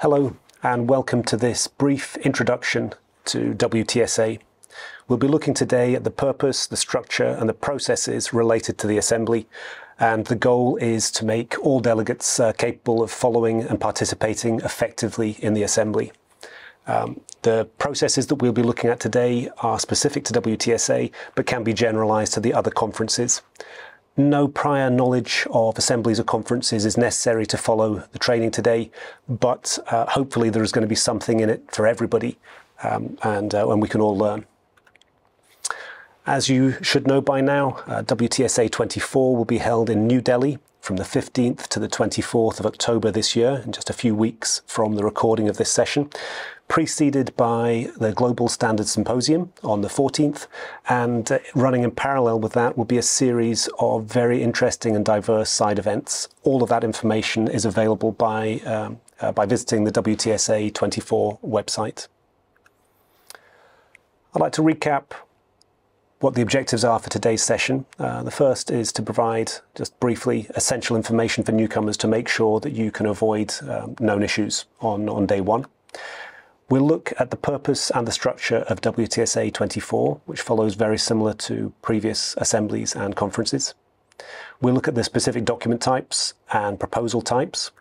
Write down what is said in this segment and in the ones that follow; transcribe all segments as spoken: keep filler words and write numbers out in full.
Hello and welcome to this brief introduction to W T S A. We'll be looking today at the purpose, the structure and the processes related to the assembly, and the goal is to make all delegates uh, capable of following and participating effectively in the assembly. Um, the processes that we'll be looking at today are specific to W T S A but can be generalized to the other conferences. No prior knowledge of assemblies or conferences is necessary to follow the training today, but uh, hopefully there is going to be something in it for everybody, um, and, uh, and we can all learn. As you should know by now, uh, W T S A twenty-four will be held in New Delhi from the fifteenth to the twenty-fourth of October this year, in just a few weeks from the recording of this session, preceded by the Global Standards Symposium on the fourteenth, and uh, running in parallel with that will be a series of very interesting and diverse side events. All of that information is available by, um, uh, by visiting the W T S A twenty-four website. I'd like to recap what the objectives are for today's session. Uh, the first is to provide, just briefly, essential information for newcomers to make sure that you can avoid um, known issues on, on day one. We'll look at the purpose and the structure of W T S A twenty-four, which follows very similar to previous assemblies and conferences. We'll look at the specific document types and proposal types.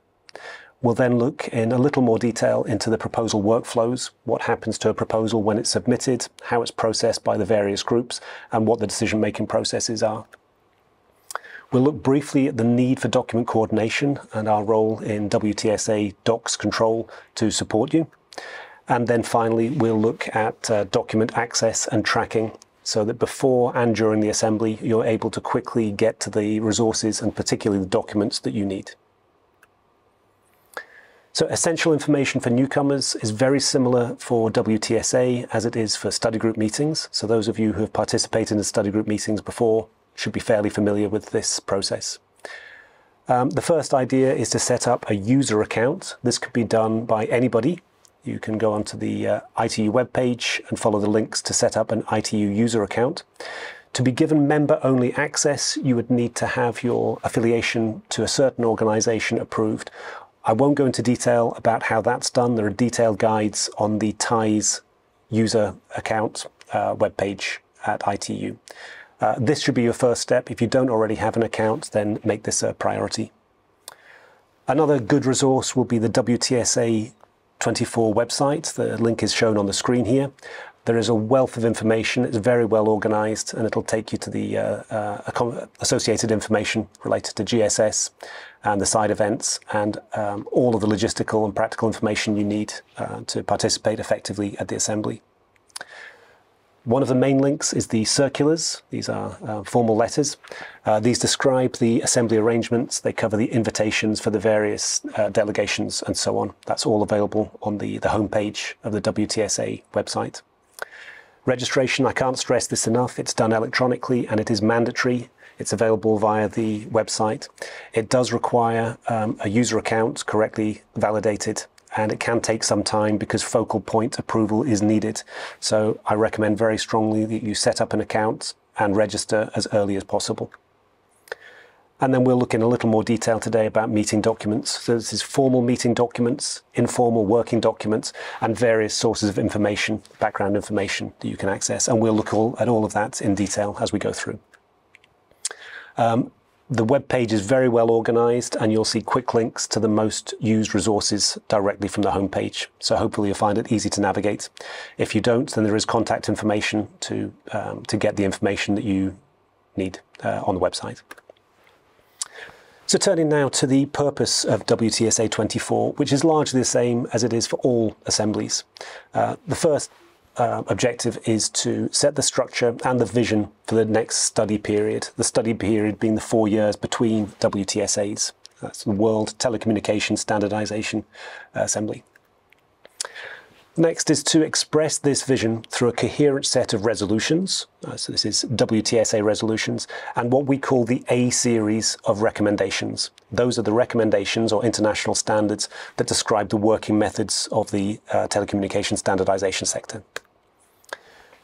We'll then look in a little more detail into the proposal workflows, what happens to a proposal when it's submitted, how it's processed by the various groups, and what the decision-making processes are. We'll look briefly at the need for document coordination and our role in W T S A docs control to support you. And then finally, we'll look at uh, document access and tracking, so that before and during the assembly, you're able to quickly get to the resources and particularly the documents that you need. So essential information for newcomers is very similar for W T S A as it is for study group meetings. So those of you who have participated in study group meetings before should be fairly familiar with this process. Um, the first idea is to set up a user account. This could be done by anybody. You can go onto the uh, I T U webpage and follow the links to set up an I T U user account. To be given member-only access, you would need to have your affiliation to a certain organization approved. I won't go into detail about how that's done. There are detailed guides on the T I E S user account uh, webpage at I T U. Uh, this should be your first step. If you don't already have an account, then make this a priority. Another good resource will be the W T S A twenty-four website. The link is shown on the screen here. There is a wealth of information. It's very well organized, and it'll take you to the uh, uh, associated information related to G S S and the side events and um, all of the logistical and practical information you need uh, to participate effectively at the assembly. One of the main links is the circulars. These are uh, formal letters. Uh, these describe the assembly arrangements. They cover the invitations for the various uh, delegations and so on. That's all available on the, the homepage of the W T S A website. Registration, I can't stress this enough. It's done electronically and it is mandatory. It's available via the website. It does require um, a user account correctly validated, and it can take some time because focal point approval is needed. So I recommend very strongly that you set up an account and register as early as possible. And then we'll look in a little more detail today about meeting documents. So this is formal meeting documents, informal working documents, and various sources of information, background information that you can access. And we'll look all, at all of that in detail as we go through. Um, The web page is very well organized, and you'll see quick links to the most used resources directly from the homepage. So hopefully you'll find it easy to navigate. If you don't, then there is contact information to, um, to get the information that you need uh, on the website. So turning now to the purpose of W T S A twenty-four, which is largely the same as it is for all assemblies. Uh, the first Uh, objective is to set the structure and the vision for the next study period, the study period being the four years between W T S As. That's the World Telecommunication Standardization Assembly. Next is to express this vision through a coherent set of resolutions. Uh, so this is W T S A resolutions and what we call the A series of recommendations. Those are the recommendations or international standards that describe the working methods of the uh, telecommunication standardization sector.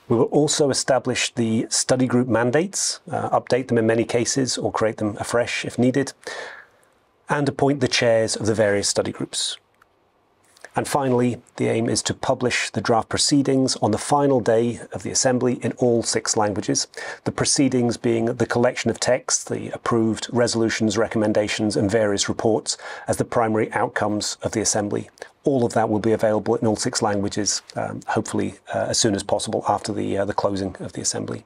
We will also establish the study group mandates, uh, update them in many cases or create them afresh if needed, and appoint the chairs of the various study groups. And finally, the aim is to publish the draft proceedings on the final day of the Assembly in all six languages, the proceedings being the collection of texts, the approved resolutions, recommendations and various reports as the primary outcomes of the Assembly. All of that will be available in all six languages, um, hopefully uh, as soon as possible after the, uh, the closing of the Assembly.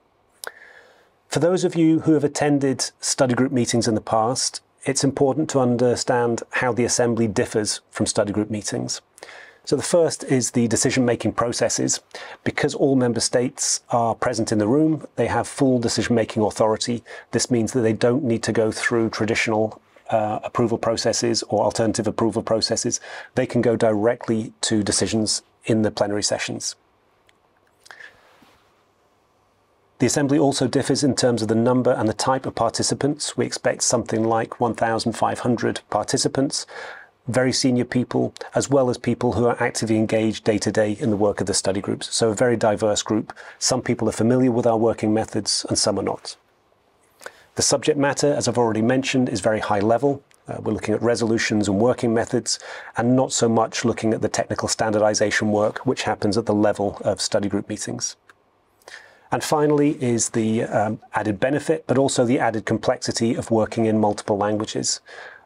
For those of you who have attended study group meetings in the past, it's important to understand how the Assembly differs from study group meetings. So the first is the decision-making processes. Because all member states are present in the room, they have full decision-making authority. This means that they don't need to go through traditional uh, approval processes or alternative approval processes. They can go directly to decisions in the plenary sessions. The Assembly also differs in terms of the number and the type of participants. We expect something like one thousand five hundred participants, very senior people, as well as people who are actively engaged day to day in the work of the study groups. So a very diverse group. Some people are familiar with our working methods and some are not. The subject matter, as I've already mentioned, is very high level. Uh, we're looking at resolutions and working methods and not so much looking at the technical standardization work, which happens at the level of study group meetings. And finally is the um, added benefit, but also the added complexity of working in multiple languages.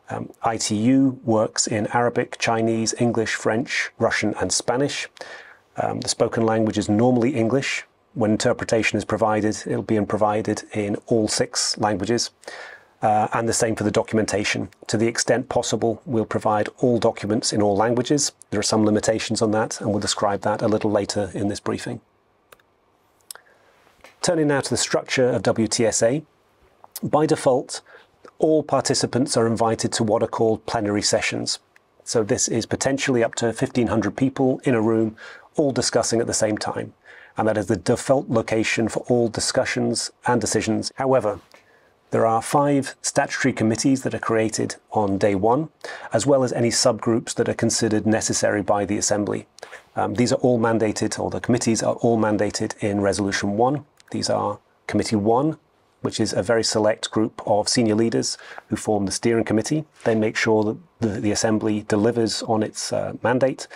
Um, I T U works in Arabic, Chinese, English, French, Russian, and Spanish. Um, the spoken language is normally English. When interpretation is provided, it'll be provided in all six languages. Uh, and the same for the documentation. To the extent possible, we'll provide all documents in all languages. There are some limitations on that, and we'll describe that a little later in this briefing. Turning now to the structure of W T S A, by default, all participants are invited to what are called plenary sessions. So this is potentially up to fifteen hundred people in a room, all discussing at the same time. And that is the default location for all discussions and decisions. However, there are five statutory committees that are created on day one, as well as any subgroups that are considered necessary by the Assembly. Um, these are all mandated, or the committees are all mandated in Resolution one. These are Committee one, which is a very select group of senior leaders who form the steering committee. They make sure that the, the Assembly delivers on its uh, mandate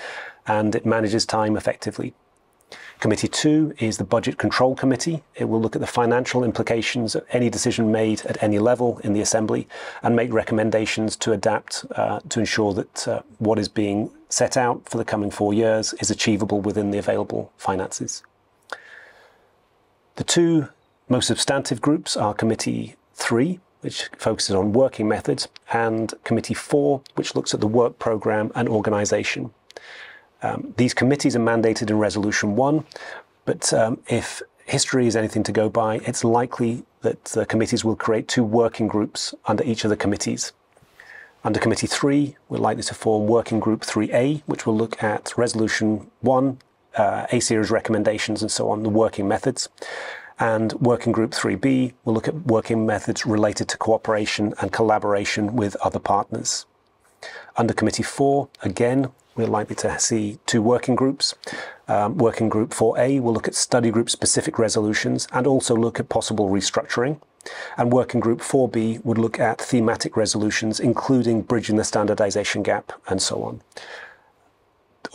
and it manages time effectively. Committee two is the Budget Control Committee. It will look at the financial implications of any decision made at any level in the Assembly and make recommendations to adapt uh, to ensure that uh, what is being set out for the coming four years is achievable within the available finances. The two most substantive groups are Committee three, which focuses on working methods, and Committee four, which looks at the work programme and organisation. Um, these committees are mandated in Resolution one, but um, if history is anything to go by, it's likely that the committees will create two working groups under each of the committees. Under Committee three, we're likely to form Working Group three A, which will look at Resolution one, Uh, A-series recommendations and so on, the working methods. And Working Group three B will look at working methods related to cooperation and collaboration with other partners. Under Committee four, again, we're likely to see two working groups. Um, working Group four A will look at study group specific resolutions and also look at possible restructuring. And Working Group four B would look at thematic resolutions, including bridging the standardization gap and so on.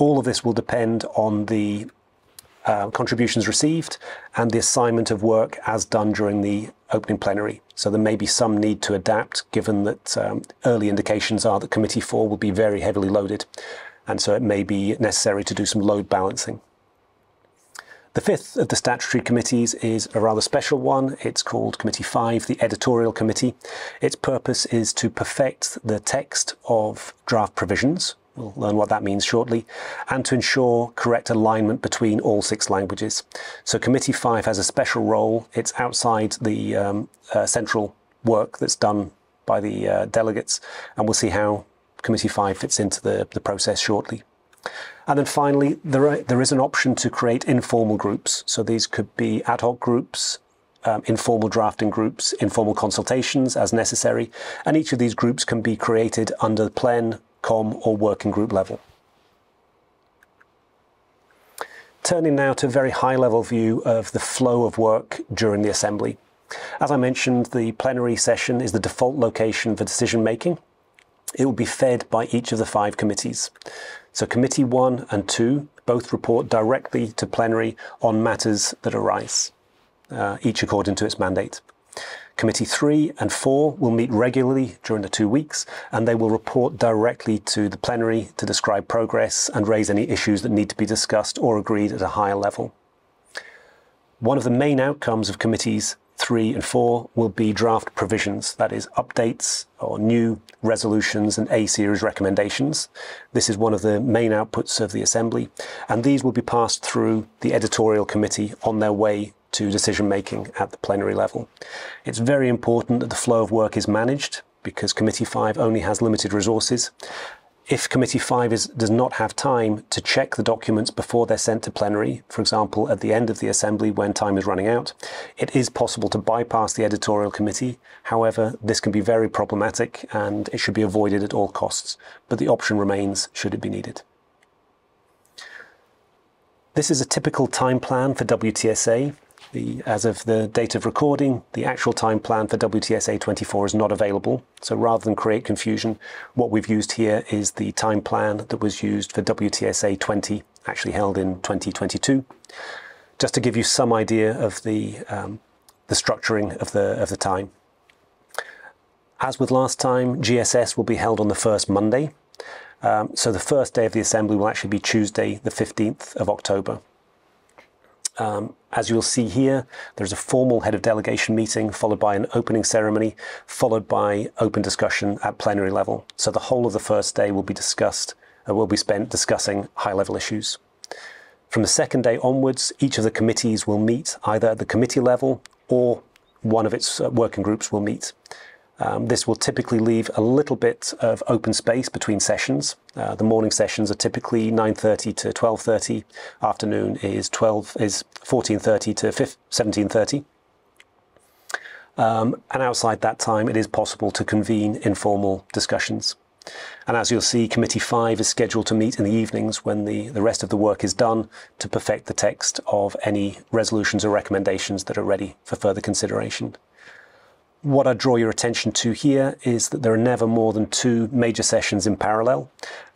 All of this will depend on the uh, contributions received and the assignment of work as done during the opening plenary. So there may be some need to adapt, given that um, early indications are that Committee four will be very heavily loaded, and so it may be necessary to do some load balancing. The fifth of the statutory committees is a rather special one. It's called Committee five, the Editorial Committee. Its purpose is to perfect the text of draft provisions. We'll learn what that means shortly, and to ensure correct alignment between all six languages. So Committee five has a special role. It's outside the um, uh, central work that's done by the uh, delegates, and we'll see how Committee five fits into the, the process shortly. And then finally, there, are, there is an option to create informal groups. So these could be ad hoc groups, Um, informal drafting groups, informal consultations as necessary, and each of these groups can be created under the Plen, Com or working group level. Turning now to a very high level view of the flow of work during the Assembly. As I mentioned, the plenary session is the default location for decision making. It will be fed by each of the five committees. So Committee one and two both report directly to plenary on matters that arise, uh, each according to its mandate. Committee three and four will meet regularly during the two weeks and they will report directly to the plenary to describe progress and raise any issues that need to be discussed or agreed at a higher level. One of the main outcomes of Committees three and four will be draft provisions, that is updates or new resolutions and A-series recommendations. This is one of the main outputs of the Assembly, and these will be passed through the editorial committee on their way to decision making at the plenary level. It's very important that the flow of work is managed because Committee five only has limited resources. If Committee five is, does not have time to check the documents before they're sent to plenary, for example, at the end of the Assembly when time is running out, it is possible to bypass the editorial committee. However, this can be very problematic and it should be avoided at all costs, but the option remains should it be needed. This is a typical time plan for W T S A. The, as of the date of recording, the actual time plan for W T S A twenty-four is not available. So rather than create confusion, what we've used here is the time plan that was used for W T S A twenty, actually held in twenty twenty-two. Just to give you some idea of the, um, the structuring of the, of the time. As with last time, G S S will be held on the first Monday. Um, so the first day of the Assembly will actually be Tuesday, the fifteenth of October. Um, as you'll see here, there's a formal head of delegation meeting followed by an opening ceremony, followed by open discussion at plenary level. So the whole of the first day will be discussed, uh, will be spent discussing high-level issues. From the second day onwards, each of the committees will meet either at the committee level or one of its uh, working groups will meet. Um, this will typically leave a little bit of open space between sessions. Uh, the morning sessions are typically nine thirty to twelve thirty. Afternoon is fourteen thirty to seventeen thirty. Um, and outside that time, it is possible to convene informal discussions. And as you'll see, Committee five is scheduled to meet in the evenings when the, the rest of the work is done to perfect the text of any resolutions or recommendations that are ready for further consideration. What I draw your attention to here is that there are never more than two major sessions in parallel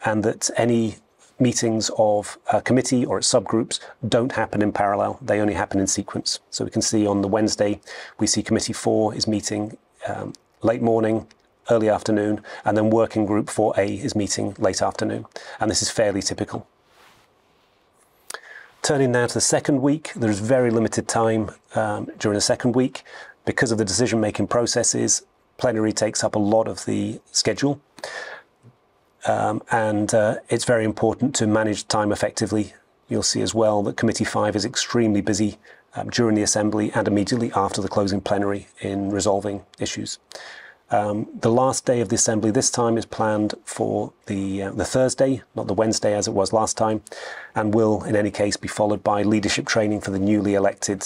and that any meetings of a committee or its subgroups don't happen in parallel, they only happen in sequence. So we can see on the Wednesday, we see Committee four is meeting um, late morning, early afternoon, and then Working Group four A is meeting late afternoon. And this is fairly typical. Turning now to the second week, there is very limited time um, during the second week. Because of the decision-making processes, plenary takes up a lot of the schedule. Um, and uh, it's very important to manage time effectively. You'll see as well that Committee five is extremely busy um, during the Assembly and immediately after the closing plenary in resolving issues. Um, the last day of the Assembly this time is planned for the, uh, the Thursday, not the Wednesday as it was last time, and will in any case be followed by leadership training for the newly elected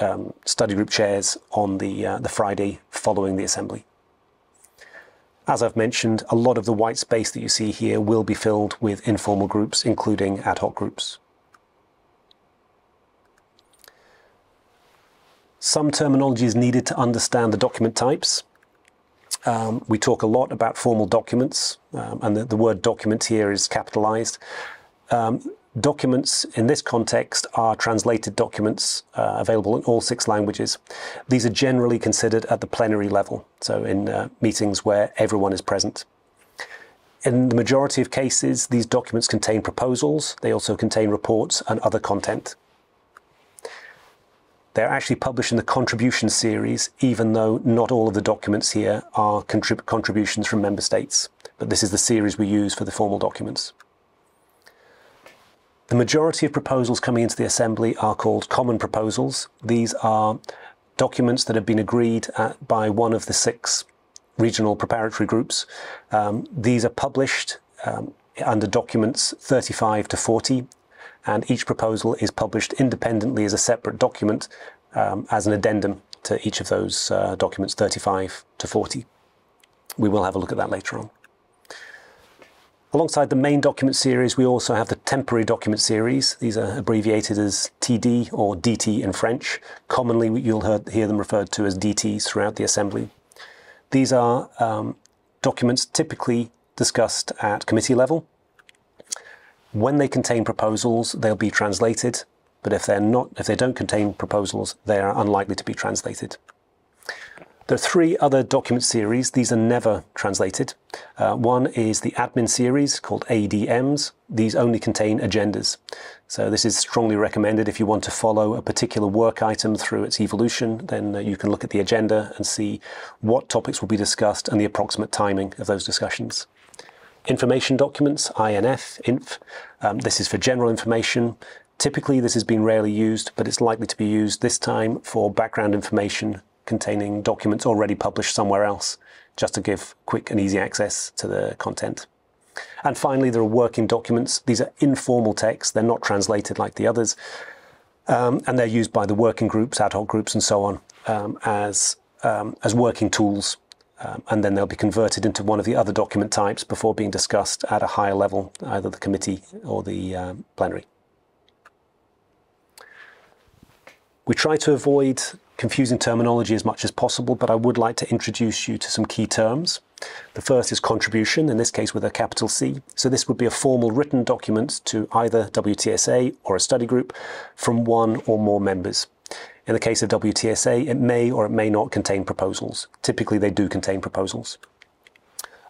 Um, study group chairs on the, uh, the Friday following the Assembly. As I've mentioned, a lot of the white space that you see here will be filled with informal groups, including ad hoc groups. Some terminology is needed to understand the document types. Um, we talk a lot about formal documents, um, and the, the word document here is capitalized. Um, Documents in this context are translated documents uh, available in all six languages. These are generally considered at the plenary level, so in uh, meetings where everyone is present. In the majority of cases, these documents contain proposals. They also contain reports and other content. They're actually published in the contribution series, even though not all of the documents here are contrib- contributions from member states. But this is the series we use for the formal documents. The majority of proposals coming into the Assembly are called common proposals. These are documents that have been agreed at, by one of the six regional preparatory groups. Um, these are published um, under documents thirty-five to forty, and each proposal is published independently as a separate document um, as an addendum to each of those uh, documents thirty-five to forty. We will have a look at that later on. Alongside the main document series, we also have the temporary document series. These are abbreviated as T D or D T in French. Commonly, you'll hear them referred to as D Ts throughout the Assembly. These are um, documents typically discussed at committee level. When they contain proposals, they'll be translated, but if they're not, if they don't contain proposals, they are unlikely to be translated. There are three other document series. These are never translated. Uh, one is the admin series called A D Ms. These only contain agendas. So this is strongly recommended if you want to follow a particular work item through its evolution, then uh, you can look at the agenda and see what topics will be discussed and the approximate timing of those discussions. Information documents, I N F, I N F. Um, this is for general information. Typically this has been rarely used, but it's likely to be used this time for background information containing documents already published somewhere else, just to give quick and easy access to the content. And finally, there are working documents. These are informal texts. They're not translated like the others. Um, and they're used by the working groups, ad hoc groups, and so on, um, as, um, as working tools. Um, and then they'll be converted into one of the other document types before being discussed at a higher level, either the committee or the um, plenary. We try to avoid confusing terminology as much as possible, but I would like to introduce you to some key terms. The first is contribution, in this case with a capital C. So this would be a formal written document to either W T S A or a study group from one or more members. In the case of W T S A, it may or it may not contain proposals. Typically they do contain proposals.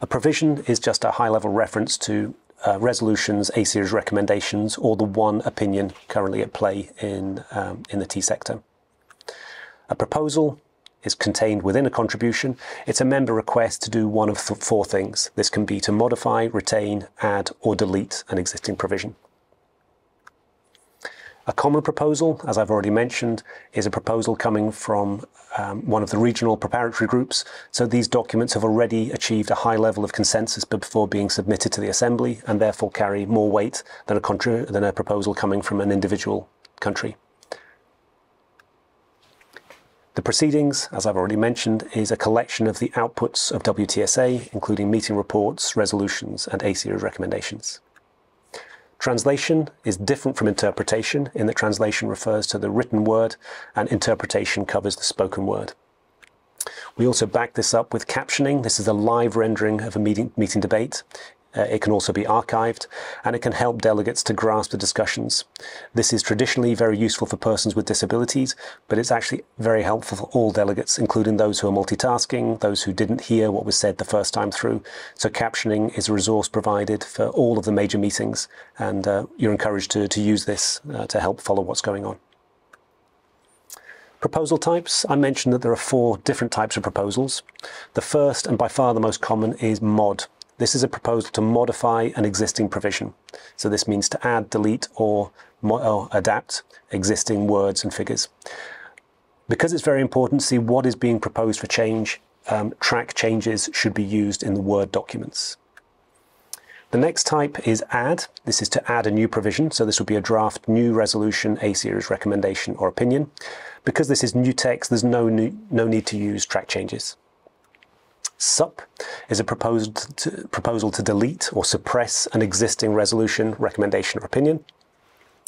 A provision is just a high-level reference to uh, resolutions, A series recommendations, or the one opinion currently at play in, um, in the T sector. A proposal is contained within a contribution. It's a member request to do one of th- four things. This can be to modify, retain, add, or delete an existing provision. A common proposal, as I've already mentioned, is a proposal coming from um, one of the regional preparatory groups. So these documents have already achieved a high level of consensus before being submitted to the Assembly, and therefore carry more weight than a, contr- than a proposal coming from an individual country. The proceedings, as I've already mentioned, is a collection of the outputs of W T S A, including meeting reports, resolutions, and A series recommendations. Translation is different from interpretation, in that translation refers to the written word, and interpretation covers the spoken word. We also back this up with captioning. This is a live rendering of a meeting, meeting debate. Uh, it can also be archived, and it can help delegates to grasp the discussions. This is traditionally very useful for persons with disabilities, but it's actually very helpful for all delegates, including those who are multitasking, those who didn't hear what was said the first time through. So captioning is a resource provided for all of the major meetings, and uh, you're encouraged to, to use this uh, to help follow what's going on. Proposal types. I mentioned that there are four different types of proposals. The first, and by far the most common, is mod. This is a proposal to modify an existing provision. So this means to add, delete, or, or adapt existing words and figures. Because it's very important to see what is being proposed for change, um, track changes should be used in the Word documents. The next type is add. This is to add a new provision. So this will be a draft, new resolution, A series recommendation, or opinion. Because this is new text, there's no, new, no need to use track changes. Sup is a proposal to, proposal to delete or suppress an existing resolution, recommendation, or opinion.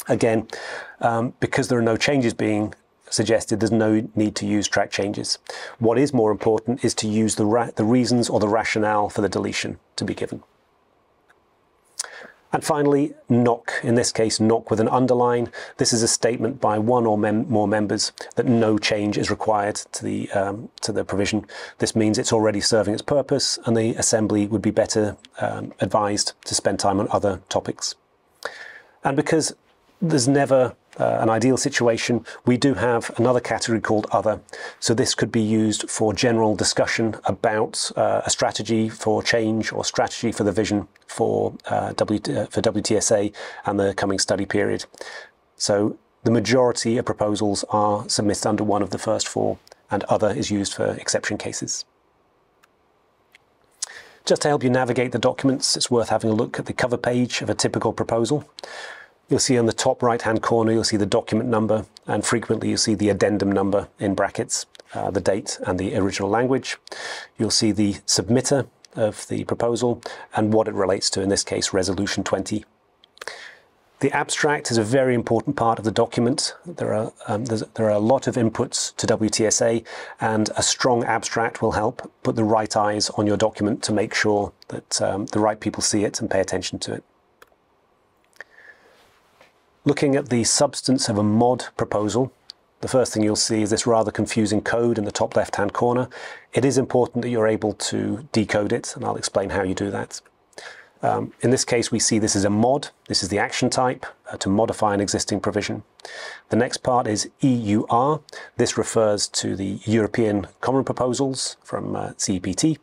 Again, um, because there are no changes being suggested, there's no need to use track changes. What is more important is to use the, ra the reasons or the rationale for the deletion to be given. And finally, knock, in this case, knock with an underline. This is a statement by one or mem more members that no change is required to the, um, to the provision. This means it's already serving its purpose, and the Assembly would be better um, advised to spend time on other topics. And because there's never uh, an ideal situation, we do have another category called other. So this could be used for general discussion about uh, a strategy for change or strategy for the vision for, uh, w for W T S A and the coming study period. So the majority of proposals are submitted under one of the first four, and other is used for exception cases. Just to help you navigate the documents, it's worth having a look at the cover page of a typical proposal. You'll see on the top right-hand corner, you'll see the document number, and frequently you'll see the addendum number in brackets, uh, the date and the original language. You'll see the submitter of the proposal and what it relates to, in this case, Resolution twenty. The abstract is a very important part of the document. There are, um, there are a lot of inputs to W T S A, and a strong abstract will help put the right eyes on your document to make sure that um, the right people see it and pay attention to it. Looking at the substance of a M O D proposal, the first thing you'll see is this rather confusing code in the top left-hand corner. It is important that you're able to decode it, and I'll explain how you do that. Um, in this case, we see this is a mod. This is the action type uh, to modify an existing provision. The next part is E U R. This refers to the European Common Proposals from uh, C E P T.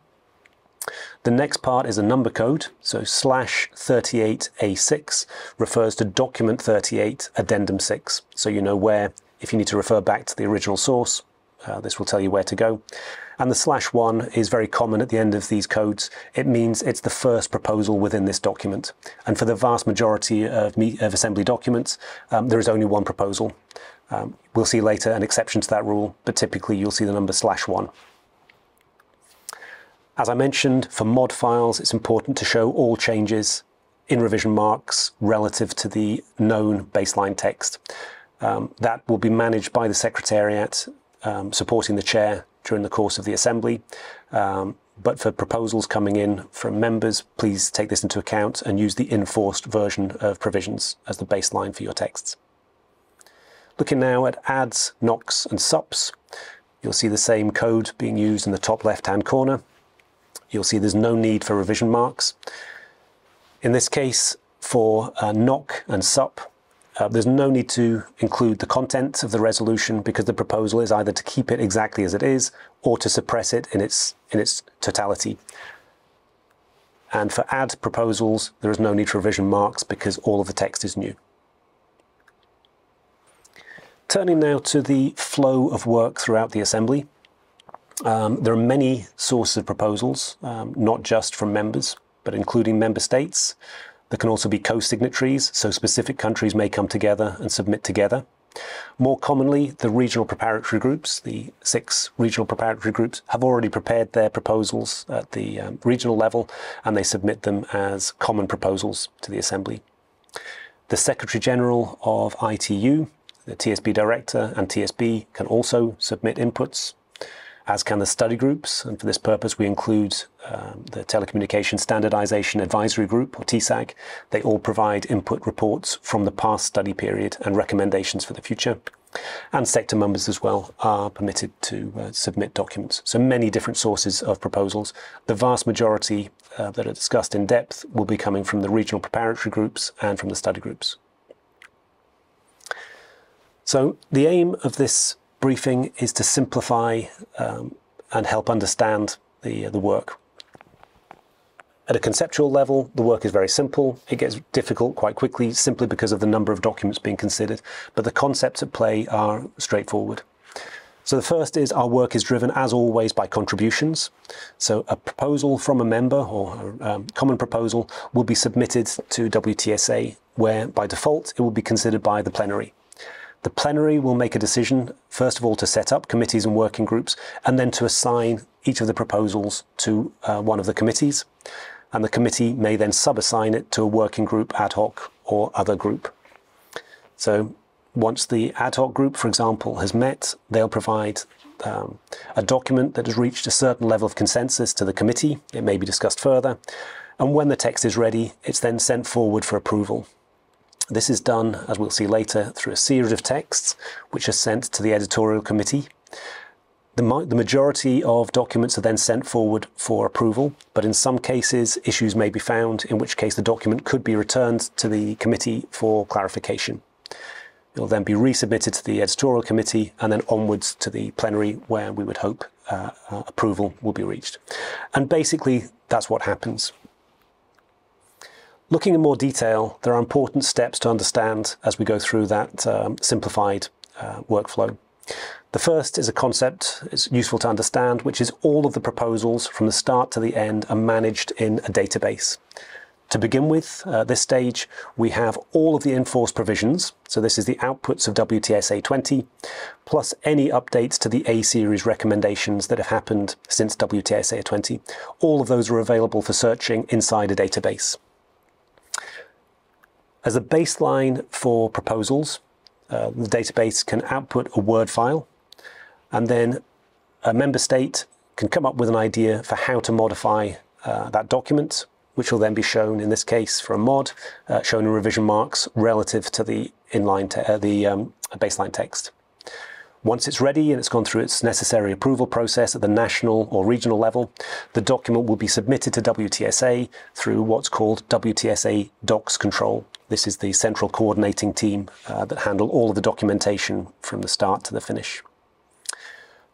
The next part is a number code, so slash thirty-eight A six refers to document thirty-eight, addendum six, so you know where. If you need to refer back to the original source, uh, this will tell you where to go. And the slash one is very common at the end of these codes. It means it's the first proposal within this document. And for the vast majority of, me of assembly documents, um, there is only one proposal. Um, we'll see later an exception to that rule, but typically you'll see the number slash one. As I mentioned, for mod files, it's important to show all changes in revision marks relative to the known baseline text. Um, that will be managed by the Secretariat, um, supporting the Chair during the course of the Assembly. Um, but for proposals coming in from members, please take this into account and use the enforced version of provisions as the baseline for your texts. Looking now at adds, knocks and sups, you'll see the same code being used in the top left-hand corner. You'll see there's no need for revision marks. In this case, for uh, knock and sup, Uh, there's no need to include the content of the resolution because the proposal is either to keep it exactly as it is or to suppress it in its, in its totality. And for add proposals, there is no need for revision marks because all of the text is new. Turning now to the flow of work throughout the Assembly. Um, there are many sources of proposals, um, not just from members, but including member states. There can also be co-signatories, so specific countries may come together and submit together. More commonly, the regional preparatory groups, the six regional preparatory groups, have already prepared their proposals at the um, regional level, and they submit them as common proposals to the Assembly. The Secretary-General of I T U, the T S B Director and T S B can also submit inputs, as can the study groups, and for this purpose we include um, the Telecommunication Standardization Advisory Group, or T SAG. They all provide input reports from the past study period and recommendations for the future. And sector members as well are permitted to uh, submit documents. So many different sources of proposals. The vast majority uh, that are discussed in depth will be coming from the regional preparatory groups and from the study groups. So the aim of this briefing is to simplify um, and help understand the, uh, the work. At a conceptual level, the work is very simple. It gets difficult quite quickly simply because of the number of documents being considered, but the concepts at play are straightforward. So the first is our work is driven, as always, by contributions. So a proposal from a member or a um, common proposal will be submitted to W T S A, where by default it will be considered by the plenary. The plenary will make a decision, first of all, to set up committees and working groups, and then to assign each of the proposals to uh, one of the committees. And the committee may then sub-assign it to a working group, ad hoc, or other group. So once the ad hoc group, for example, has met, they'll provide um, a document that has reached a certain level of consensus to the committee. It may be discussed further. And when the text is ready, it's then sent forward for approval. This is done, as we'll see later, through a series of texts which are sent to the editorial committee. The, ma the majority of documents are then sent forward for approval, but in some cases issues may be found, in which case the document could be returned to the committee for clarification. It will then be resubmitted to the editorial committee and then onwards to the plenary, where we would hope uh, uh, approval will be reached. And basically that's what happens. Looking in more detail, there are important steps to understand as we go through that um, simplified uh, workflow. The first is a concept it's useful to understand, which is all of the proposals from the start to the end are managed in a database. To begin with, at uh, this stage, we have all of the enforced provisions. So this is the outputs of W T S A twenty, plus any updates to the A series recommendations that have happened since W T S A twenty. All of those are available for searching inside a database. As a baseline for proposals, uh, the database can output a Word file, and then a member state can come up with an idea for how to modify uh, that document, which will then be shown, in this case for a mod, uh, shown in revision marks relative to the inline te uh, the um, baseline text. Once it's ready and it's gone through its necessary approval process at the national or regional level, the document will be submitted to W T S A through what's called W T S A Docs Control. This is the central coordinating team uh, that handle all of the documentation from the start to the finish.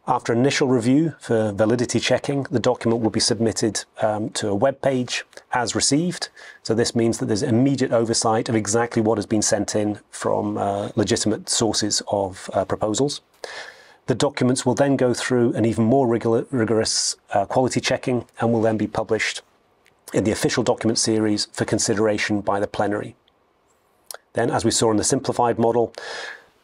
After initial review for validity checking, the document will be submitted um, to a web page as received. So this means that there's immediate oversight of exactly what has been sent in from uh, legitimate sources of uh, proposals. The documents will then go through an even more rigor rigorous uh, quality checking and will then be published in the official document series for consideration by the plenary. Then, as we saw in the simplified model,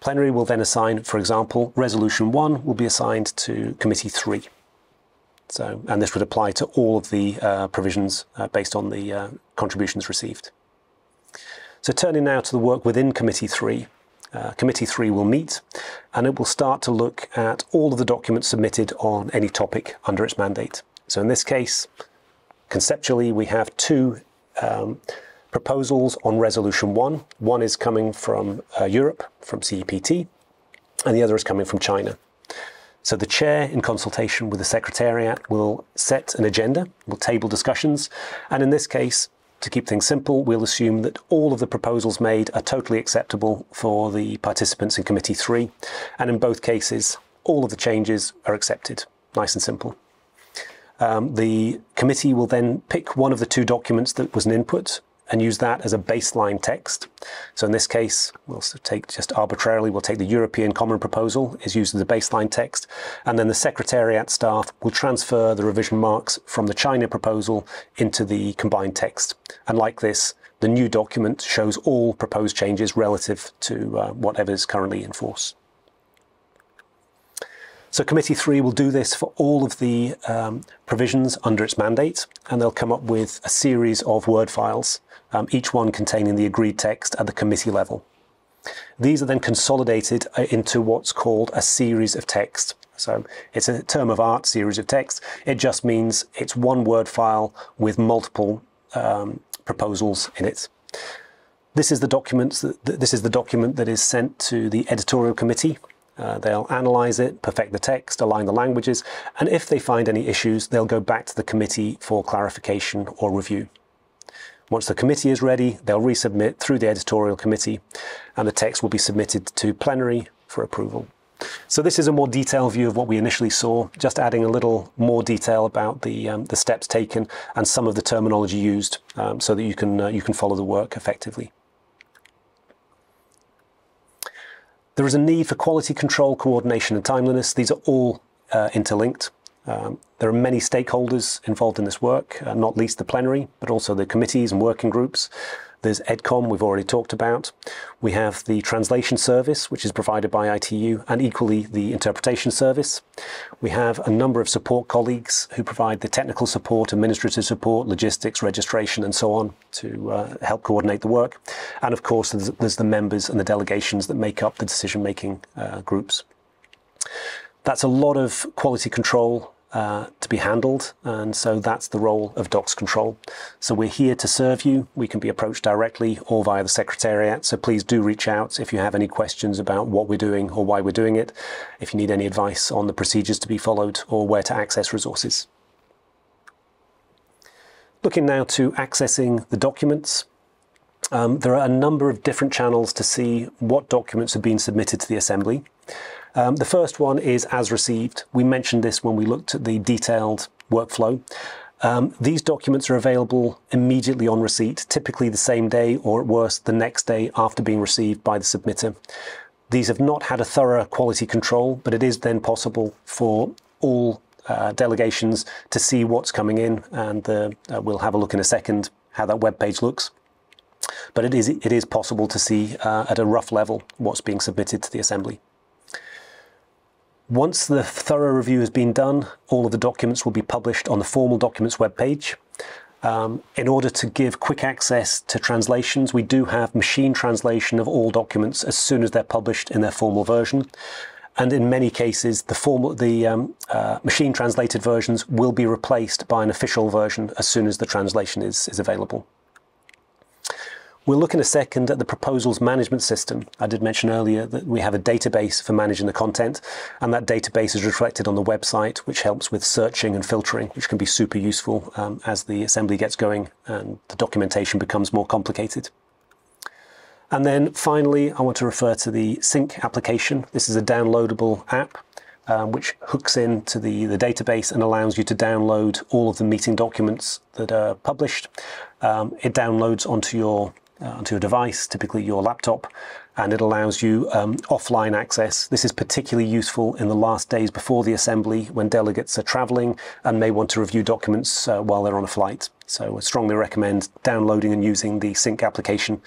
plenary will then assign, for example, resolution one will be assigned to committee three. So, and this would apply to all of the uh, provisions uh, based on the uh, contributions received. So turning now to the work within committee three. Uh, committee three will meet and it will start to look at all of the documents submitted on any topic under its mandate. So in this case, conceptually, we have two um, proposals on resolution one. One is coming from uh, Europe, from C E P T, and the other is coming from China. So the chair, in consultation with the secretariat, will set an agenda, will table discussions, and in this case, to keep things simple, we'll assume that all of the proposals made are totally acceptable for the participants in committee three, and in both cases, all of the changes are accepted. Nice and simple. Um, the committee will then pick one of the two documents that was an input, and use that as a baseline text. So in this case, we'll take just arbitrarily, we'll take the European Common Proposal is used as a baseline text, and then the Secretariat staff will transfer the revision marks from the China proposal into the combined text. And like this, the new document shows all proposed changes relative to uh, whatever is currently in force. So committee three will do this for all of the um, provisions under its mandate, and they'll come up with a series of Word files, um, each one containing the agreed text at the committee level. These are then consolidated into what's called a series of text. So it's a term of art, series of text. It just means it's one Word file with multiple um, proposals in it. This is the document that, this is the document that is sent to the editorial committee. Uh, they'll analyze it, perfect the text, align the languages, and if they find any issues, they'll go back to the committee for clarification or review. Once the committee is ready, they'll resubmit through the editorial committee, and the text will be submitted to plenary for approval. So this is a more detailed view of what we initially saw, just adding a little more detail about the, um, the steps taken and some of the terminology used, um, so that you can, uh, you can follow the work effectively. There is a need for quality control, coordination and timeliness. These are all uh, interlinked. Um, there are many stakeholders involved in this work, uh, not least the plenary, but also the committees and working groups. There's EDCOM, we've already talked about. We have the translation service, which is provided by I T U, and equally the interpretation service. We have a number of support colleagues who provide the technical support, administrative support, logistics, registration, and so on to uh, help coordinate the work. And of course, there's, there's the members and the delegations that make up the decision-making uh, groups. That's a lot of quality control Uh, to be handled, and so that's the role of Docs Control. So we're here to serve you. We can be approached directly or via the Secretariat, so please do reach out if you have any questions about what we're doing or why we're doing it, if you need any advice on the procedures to be followed or where to access resources. Looking now to accessing the documents. Um, there are a number of different channels to see what documents have been submitted to the Assembly. Um, the first one is as received. We mentioned this when we looked at the detailed workflow. Um, these documents are available immediately on receipt, typically the same day or at worst the next day after being received by the submitter. These have not had a thorough quality control, but it is then possible for all uh, delegations to see what's coming in, and uh, uh, we'll have a look in a second how that web page looks. But it is, it is possible to see uh, at a rough level what's being submitted to the Assembly. Once the thorough review has been done, all of the documents will be published on the formal documents webpage, Um, in order to give quick access to translations, we do have machine translation of all documents as soon as they're published in their formal version. And in many cases, the, formal, the um, uh, machine translated versions will be replaced by an official version as soon as the translation is, is available. We'll look in a second at the proposals management system. I did mention earlier that we have a database for managing the content, and that database is reflected on the website, which helps with searching and filtering, which can be super useful um, as the assembly gets going and the documentation becomes more complicated. And then finally, I want to refer to the Sync application. This is a downloadable app um, which hooks into the, the database and allows you to download all of the meeting documents that are published. Um, it downloads onto your Uh, onto your device, typically your laptop, and it allows you um, offline access. This is particularly useful in the last days before the assembly when delegates are traveling and may want to review documents uh, while they're on a flight. So I strongly recommend downloading and using the Sync application,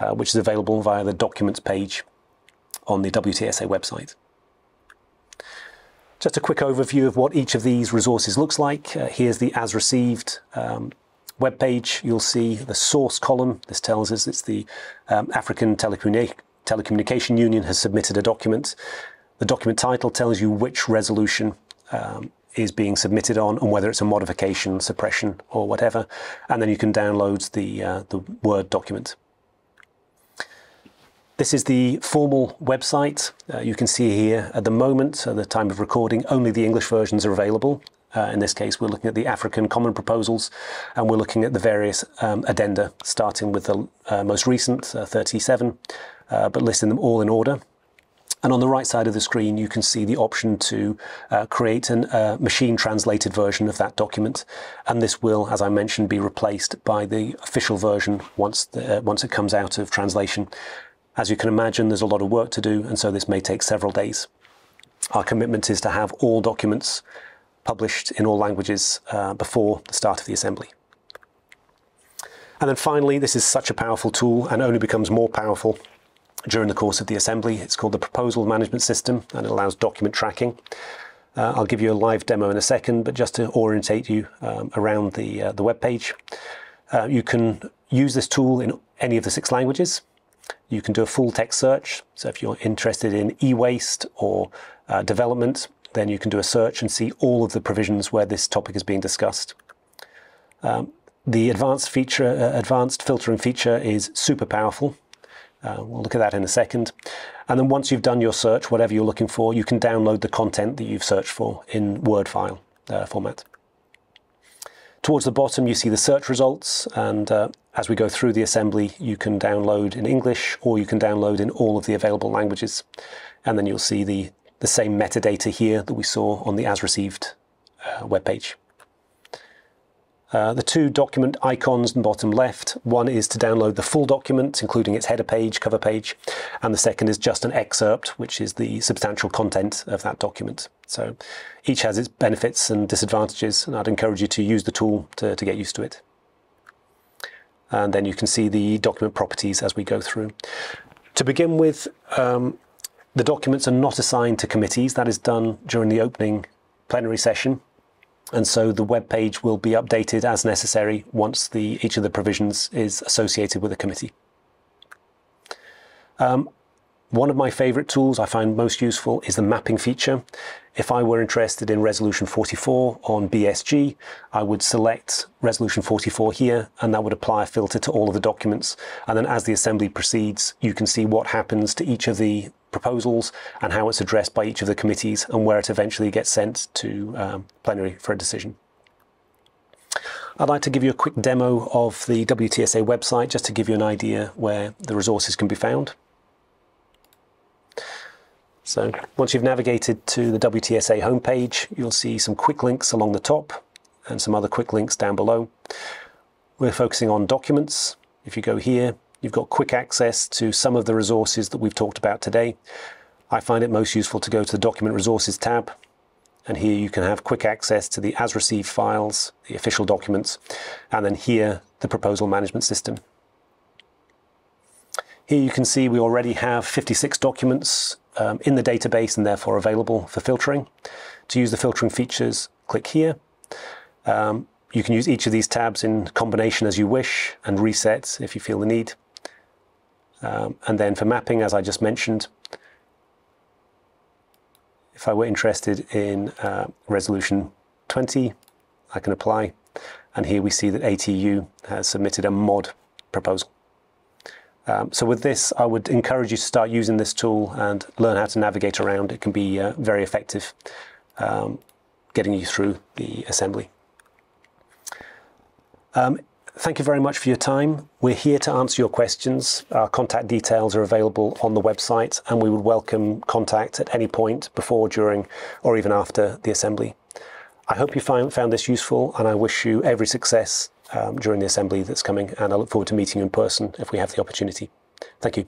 uh, which is available via the Documents page on the W T S A website. Just a quick overview of what each of these resources looks like. Uh, here's the As Received um, web page. You'll see the source column. This tells us it's the um, African Telecommuni- Telecommunication Union has submitted a document. The document title tells you which resolution um, is being submitted on and whether it's a modification, suppression or whatever, and then you can download the, uh, the Word document. This is the formal website. Uh, you can see here at the moment, at the time of recording, only the English versions are available. Uh, in this case, we're looking at the African Common Proposals, and we're looking at the various um, addenda, starting with the uh, most recent, uh, thirty-seven, uh, but listing them all in order. And on the right side of the screen, you can see the option to uh, create a uh, machine-translated version of that document. And this will, as I mentioned, be replaced by the official version once, the, uh, once it comes out of translation. As you can imagine, there's a lot of work to do, and so this may take several days. Our commitment is to have all documents published in all languages uh, before the start of the assembly. And then finally, this is such a powerful tool and only becomes more powerful during the course of the assembly. It's called the Proposal Management System, and it allows document tracking. Uh, I'll give you a live demo in a second, but just to orientate you um, around the, uh, the web page. Uh, you can use this tool in any of the six languages. You can do a full text search. So if you're interested in e-waste or uh, development, then you can do a search and see all of the provisions where this topic is being discussed. Um, the advanced feature, uh, advanced filtering feature is super powerful. Uh, we'll look at that in a second. And then once you've done your search, whatever you're looking for, you can download the content that you've searched for in Word file uh, format. Towards the bottom, you see the search results, and uh, as we go through the assembly, you can download in English or you can download in all of the available languages. And then you'll see the the same metadata here that we saw on the As Received uh, webpage. Uh, the two document icons in the bottom left, one is to download the full document, including its header page, cover page, and the second is just an excerpt, which is the substantial content of that document. So each has its benefits and disadvantages, and I'd encourage you to use the tool to, to get used to it. And then you can see the document properties as we go through. To begin with, um, the documents are not assigned to committees. That is done during the opening plenary session. And so the web page will be updated as necessary once the, each of the provisions is associated with a committee. Um, one of my favorite tools I find most useful is the mapping feature. If I were interested in Resolution forty-four on B S G, I would select Resolution forty-four here, and that would apply a filter to all of the documents. And then as the assembly proceeds, you can see what happens to each of the proposals and how it's addressed by each of the committees and where it eventually gets sent to um, plenary for a decision. I'd like to give you a quick demo of the W T S A website just to give you an idea where the resources can be found. So once you've navigated to the W T S A homepage, you'll see some quick links along the top and some other quick links down below. We're focusing on documents. If you go here, you've got quick access to some of the resources that we've talked about today. I find it most useful to go to the Document Resources tab, and here you can have quick access to the As Received files, the official documents, and then here the Proposal Management System. Here you can see we already have fifty-six documents um, in the database and therefore available for filtering. To use the filtering features, click here. Um, You can use each of these tabs in combination as you wish and reset if you feel the need. Um, and then for mapping, as I just mentioned, if I were interested in uh, resolution twenty, I can apply. And here we see that A T U has submitted a mod proposal. Um, so with this, I would encourage you to start using this tool and learn how to navigate around. It can be uh, very effective um, getting you through the assembly. Um, thank you very much for your time. We're here to answer your questions. Our contact details are available on the website, and we would welcome contact at any point before, during, or even after the assembly. I hope you find, found this useful, and I wish you every success um, during the assembly that's coming, and I look forward to meeting you in person if we have the opportunity. Thank you.